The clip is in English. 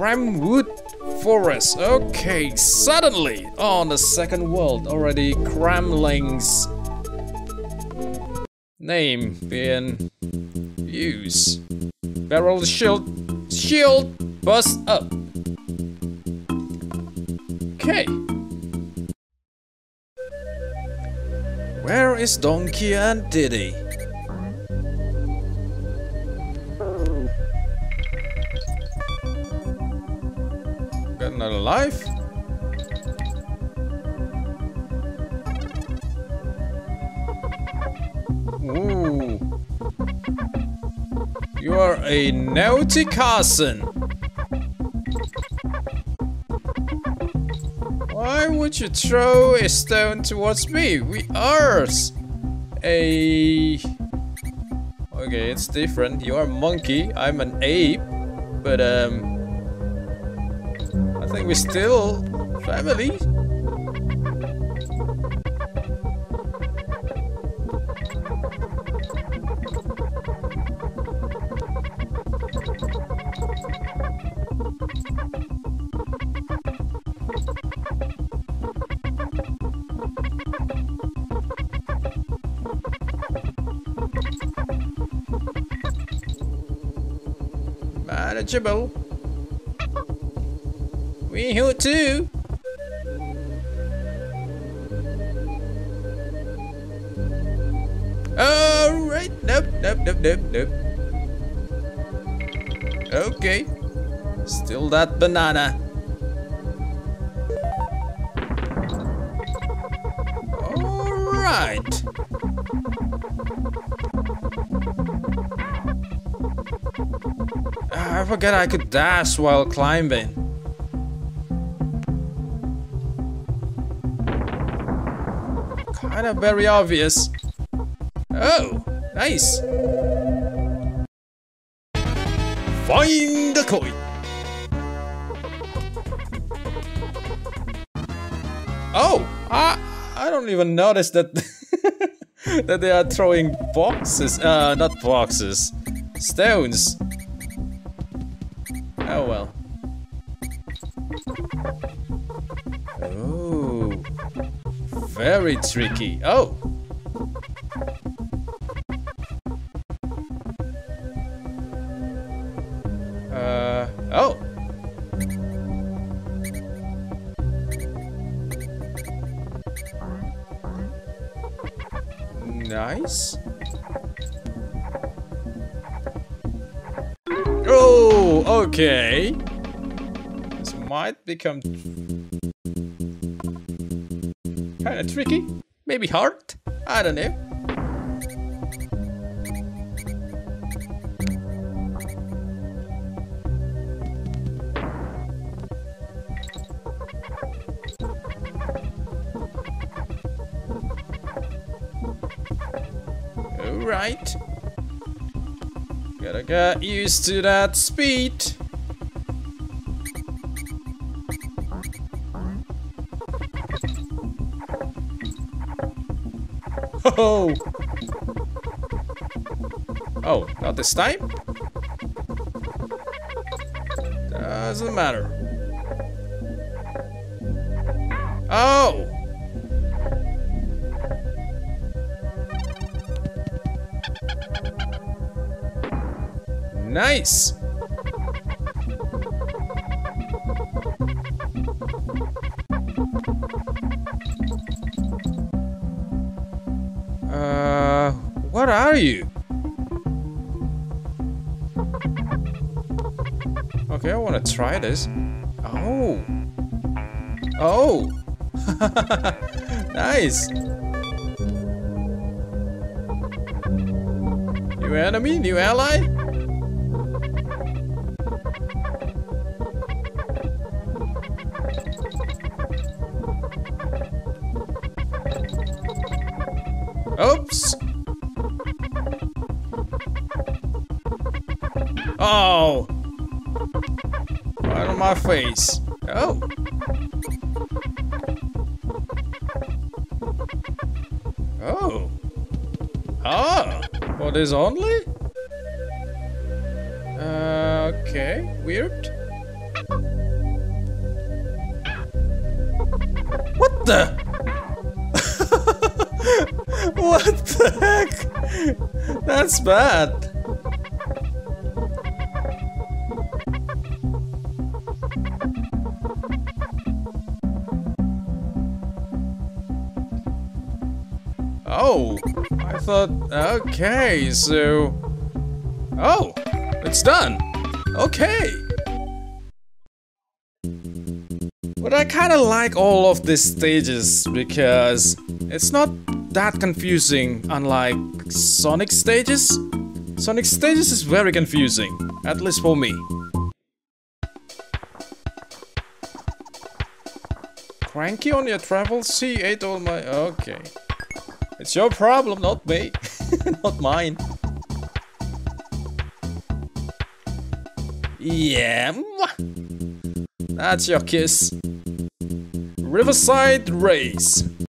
Kremwood forest. Okay, suddenly on the second world already Kramling's name being used. Barrel shield bust-up. Okay. Where is Donkey and Diddy? Got another life? Ooh. You are a naughty cousin. Why would you throw a stone towards me? We are a... Okay, it's different. You are a monkey. I'm an ape. But, I think we're still family. Manageable. We here too. Alright, nope. Okay. Still that banana. Alright. I forgot I could dash while climbing. Kind of very obvious. Oh, nice. Find the coin. Oh, I don't even notice that that they are throwing boxes. Not boxes, stones. Oh well. Oh, very tricky. Oh. Oh. Nice. Oh, okay. This might become kind of tricky. Maybe hard. I don't know. Alright. Gotta get used to that speed. Oh! Oh, not this time? Doesn't matter. Oh! Nice! What are you? Okay, I wanna try this. Oh! Oh! Nice! New enemy, new ally? Oops! Oh! Right on my face. Oh! Oh! Ah! For this only? Okay, weird. the? What the heck? That's bad. Oh, I thought, okay, so... Oh, it's done. Okay. But I kind of like all of these stages because it's not that confusing, unlike Sonic stages. Sonic stages is very confusing, at least for me. Cranky on your travel? C8 on my... Okay. It's your problem, not me. Not mine. Yeah. That's your kiss. Riverside Race.